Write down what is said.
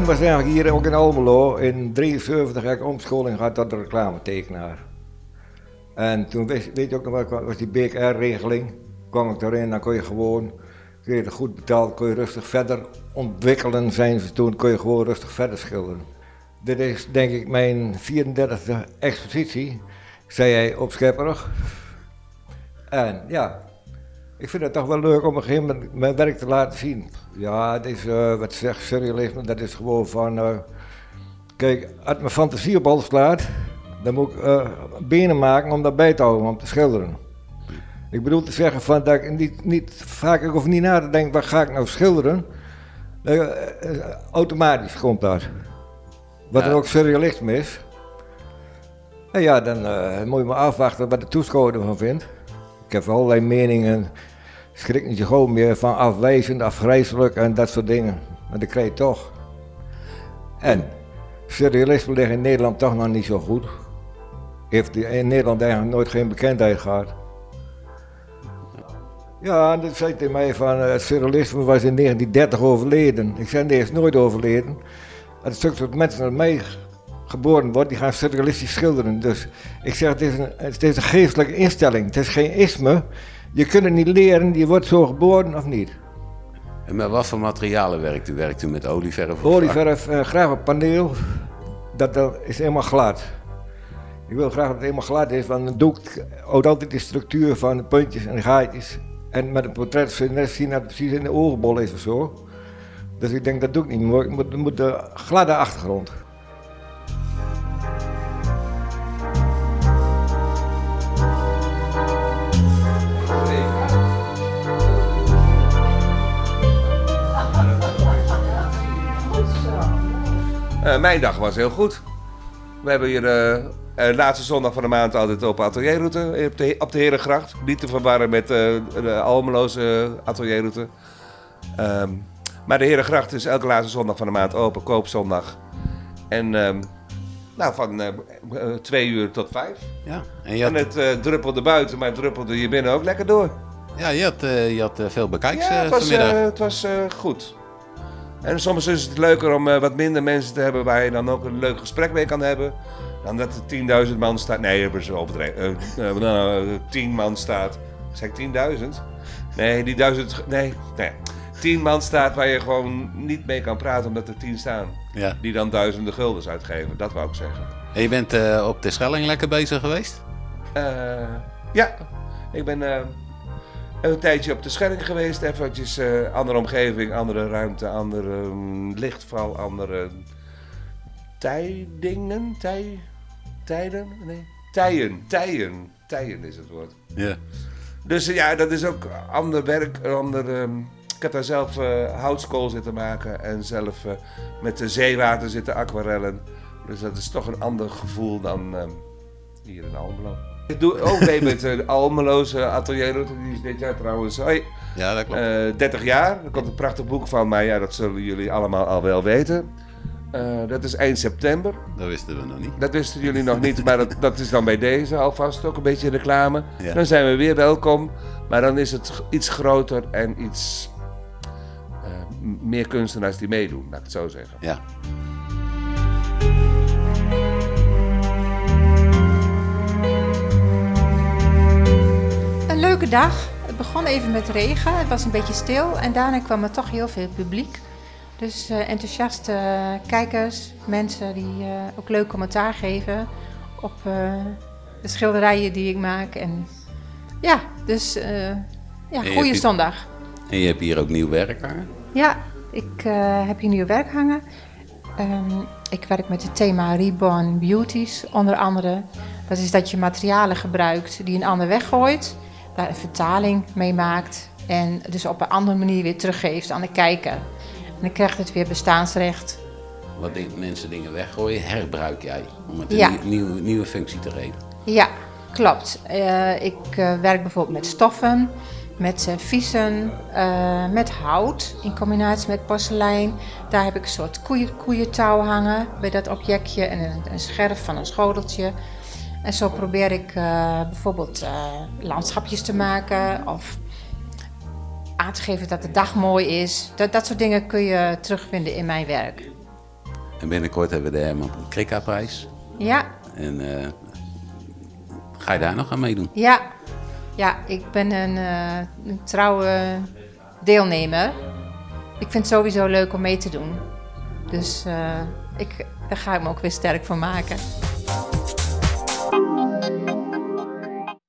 begin was eigenlijk hier ook in Almelo. In 1973 heb ik omscholing gehad tot reclametekenaar. En toen weet je ook nog wel, was die BKR-regeling. Kwam ik erin, dan kon je gewoon, kreeg je goed betaald, kon je rustig verder ontwikkelen. Zijn ze toen, kon je gewoon rustig verder schilderen. Dit is denk ik mijn 34e expositie, zei hij op Schipperig. En ja, ik vind het toch wel leuk om op een gegeven moment mijn werk te laten zien. Ja, het is, wat zegt surrealisme, dat is gewoon van, kijk, als mijn fantasie op alles slaat, dan moet ik benen maken om dat bij te houden, om te schilderen. Ik bedoel te zeggen van, dat ik vaak ik hoef niet na te denken, wat ga ik nou schilderen? Automatisch komt dat. Wat ja. Er ook surrealisme is. En ja, dan moet je maar afwachten wat de toeschouwer ervan vindt. Ik heb allerlei meningen, schrik niet gewoon meer van afwijzend, afgrijzelijk en dat soort dingen. Maar dat krijg je toch. En surrealisme ligt in Nederland toch nog niet zo goed. Heeft in Nederland eigenlijk nooit geen bekendheid gehad. Ja, dat zei tegen mij van het surrealisme was in 1930 overleden. Ik zei nee, het is nooit overleden. Het stuk dat mensen naar mij geboren worden, die gaan surrealistisch schilderen. Dus ik zeg, het is een geestelijke instelling, het is geen isme. Je kunt het niet leren, je wordt zo geboren of niet. En met wat voor materialen werkt u? Werkt u met olieverf? Olieverf, graag op paneel. Dat is helemaal glad. Ik wil graag dat het helemaal glad is, want dan doe ik ook altijd de structuur van de puntjes en de gaatjes. En met een portret zul je net zien dat het precies in de oogbol is of zo. Dus ik denk, dat doe ik niet meer. Het moet de gladde achtergrond. Mijn dag was heel goed. We hebben hier de laatste zondag van de maand altijd op atelierroute op de Herengracht. Niet te verwarren met de Almeloze atelierroute. Maar de Herengracht is elke laatste zondag van de maand open, koopzondag. En nou, van 2 uur tot 5. Ja, en het druppelde buiten, maar het druppelde hier binnen ook lekker door. Ja, je had veel bekijks vanmiddag. Het was goed. En soms is het leuker om wat minder mensen te hebben waar je dan ook een leuk gesprek mee kan hebben. Dan dat er 10.000 man staat. Nee, dat is overdreven. 10 man staat. Zeg ik 10.000? Nee, die 1000. Nee. 10 man staat waar je gewoon niet mee kan praten omdat er 10 staan. Ja. Die dan duizenden guldens uitgeven, dat wou ik zeggen. En je bent op de Schelling lekker bezig geweest? Ja, ik ben een tijdje op de Schelling geweest. Eventjes andere omgeving, andere ruimte, andere lichtval, andere tijdingen. Tijden? Nee, tijen is het woord. Ja. Dus ja, dat is ook ander werk, ander... Ik heb daar zelf houtskool zitten maken en zelf met de zeewater zitten aquarellen. Dus dat is toch een ander gevoel dan hier in Almelo. Ik doe ook mee met de Almeloze atelierroute, die is dit jaar trouwens. Hoi. Ja, dat klopt. 30 jaar, er komt een prachtig boek van, maar ja, dat zullen jullie allemaal al wel weten. Dat is eind september. Dat wisten we nog niet. Dat wisten jullie nog niet, maar dat is dan bij deze alvast ook een beetje reclame. Ja. Dan zijn we weer welkom, maar dan is het iets groter en iets... meer kunstenaars die meedoen, laat ik het zo zeggen. Ja. Een leuke dag. Het begon even met regen, het was een beetje stil en daarna kwam er toch heel veel publiek. Dus enthousiaste kijkers, mensen die ook leuk commentaar geven op de schilderijen die ik maak. En ja, dus goede zondag. En je hebt hier ook nieuw werk hangen? Ja, ik heb hier nieuw werk hangen. Ik werk met het thema Reborn Beauties, onder andere. Dat is dat je materialen gebruikt die een ander weggooit, daar een vertaling mee maakt en dus op een andere manier weer teruggeeft aan de kijker. En dan krijgt het weer bestaansrecht. Wat mensen dingen weggooien, herbruik jij om het een nieuwe functie te geven. Ja, klopt. Ik werk bijvoorbeeld met stoffen. Met viezen, met hout in combinatie met porselein. Daar heb ik een soort koeientouw hangen bij dat objectje en een scherf van een schoteltje. En zo probeer ik bijvoorbeeld landschapjes te maken of aan te geven dat de dag mooi is. Dat soort dingen kun je terugvinden in mijn werk. En binnenkort hebben we de Herman Krikka-prijs. Ja. En ga je daar nog aan meedoen? Ja. Ja, ik ben een trouwe deelnemer. Ik vind het sowieso leuk om mee te doen. Dus daar ga ik me ook weer sterk voor maken.